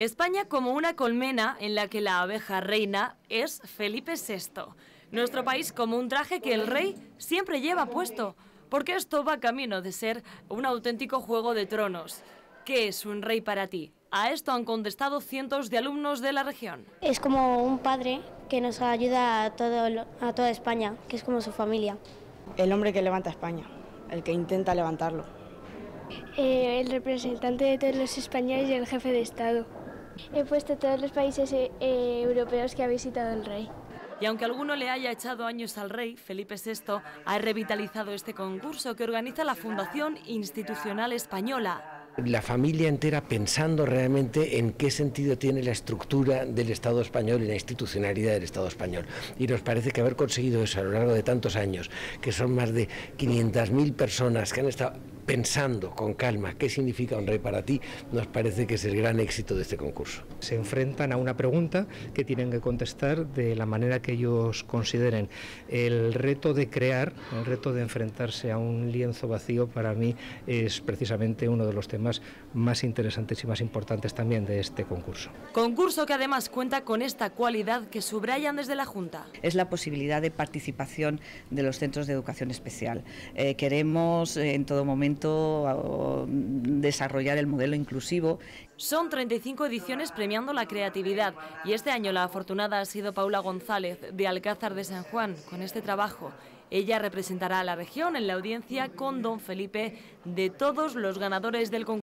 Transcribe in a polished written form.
España como una colmena en la que la abeja reina es Felipe VI. Nuestro país como un traje que el rey siempre lleva puesto, porque esto va camino de ser un auténtico juego de tronos. ¿Qué es un rey para ti? A esto han contestado cientos de alumnos de la región. Es como un padre que nos ayuda a toda España, que es como su familia. El hombre que levanta a España, el que intenta levantarlo. El representante de todos los españoles y el jefe de Estado. He puesto todos los países europeos que ha visitado el rey. Y aunque alguno le haya echado años al rey, Felipe VI ha revitalizado este concurso que organiza la Fundación Institucional Española. La familia entera pensando realmente en qué sentido tiene la estructura del Estado español y la institucionalidad del Estado español. Y nos parece que haber conseguido eso a lo largo de tantos años, que son más de 500.000 personas que han estado pensando con calma qué significa un rey para ti, nos parece que es el gran éxito de este concurso. Se enfrentan a una pregunta que tienen que contestar de la manera que ellos consideren. El reto de crear, el reto de enfrentarse a un lienzo vacío, para mí es precisamente uno de los temas más interesantes y más importantes también de este concurso. Concurso que además cuenta con esta cualidad que subrayan desde la Junta. Es la posibilidad de participación de los centros de educación especial. Queremos en todo momento desarrollar el modelo inclusivo. Son 35 ediciones premiando la creatividad y este año la afortunada ha sido Paula González de Alcázar de San Juan con este trabajo. Ella representará a la región en la audiencia con don Felipe de todos los ganadores del concurso.